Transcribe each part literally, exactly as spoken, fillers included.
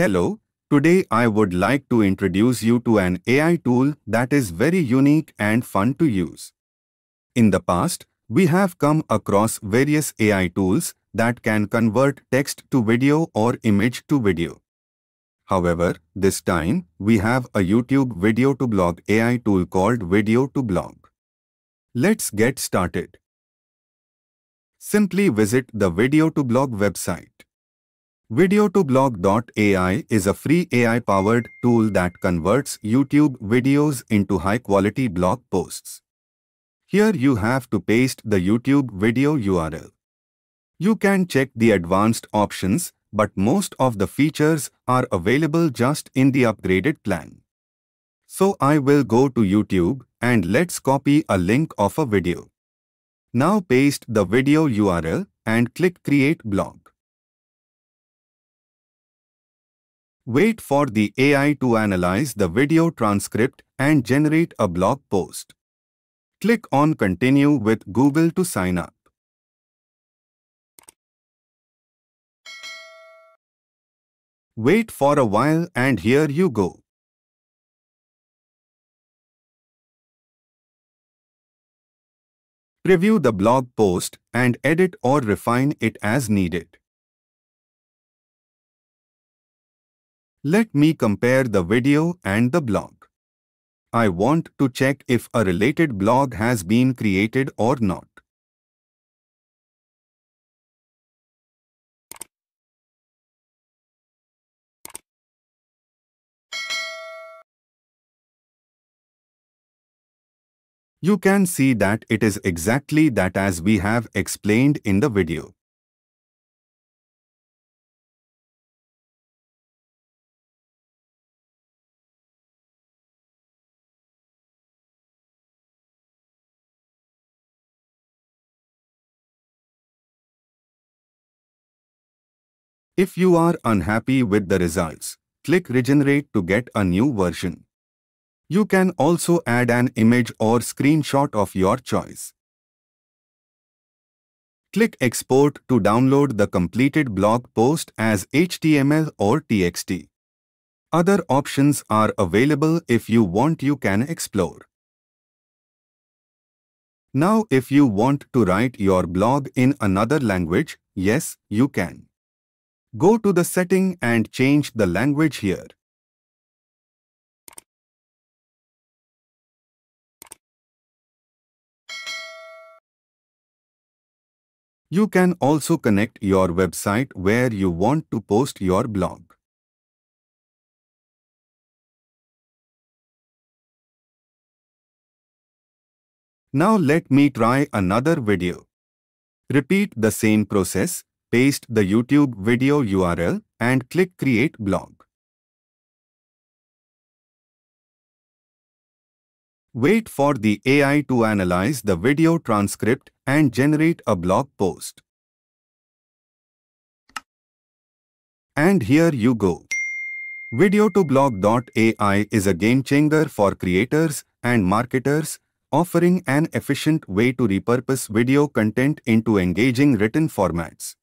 Hello, today I would like to introduce you to an A I tool that is very unique and fun to use. In the past, we have come across various A I tools that can convert text to video or image to video. However, this time, we have a YouTube Video-to-Blog A I tool called Video-to-Blog. Let's get started. Simply visit the Video-to-Blog website. Video to blog dot A I is a free A I-powered tool that converts YouTube videos into high-quality blog posts. Here you have to paste the YouTube video U R L. You can check the advanced options, but most of the features are available just in the upgraded plan. So I will go to YouTube and let's copy a link of a video. Now paste the video U R L and click Create Blog. Wait for the A I to analyze the video transcript and generate a blog post. Click on Continue with Google to sign up. Wait for a while and here you go. Preview the blog post and edit or refine it as needed. Let me compare the video and the blog. I want to check if a related blog has been created or not. You can see that it is exactly that as we have explained in the video. If you are unhappy with the results, click Regenerate to get a new version. You can also add an image or screenshot of your choice. Click Export to download the completed blog post as H T M L or T X T. Other options are available if you want you can explore. Now if you want to write your blog in another language, yes, you can. Go to the setting and change the language here. You can also connect your website where you want to post your blog. Now let me try another video. Repeat the same process. Paste the YouTube video U R L and click Create Blog. Wait for the A I to analyze the video transcript and generate a blog post. And here you go. Video to blog dot A I is a game changer for creators and marketers, offering an efficient way to repurpose video content into engaging written formats.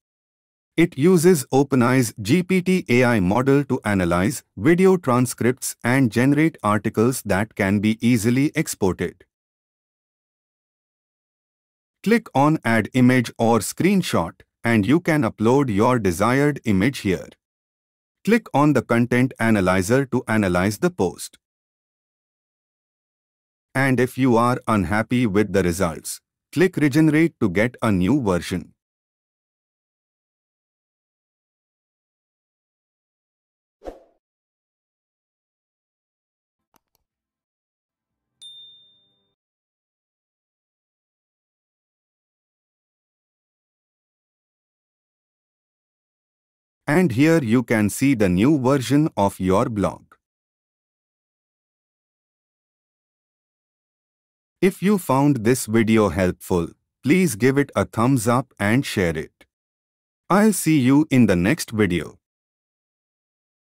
It uses OpenAI's G P T A I model to analyze video transcripts and generate articles that can be easily exported. Click on Add Image or Screenshot and you can upload your desired image here. Click on the Content Analyzer to analyze the post. And if you are unhappy with the results, click Regenerate to get a new version. And here you can see the new version of your blog. If you found this video helpful, please give it a thumbs up and share it. I'll see you in the next video.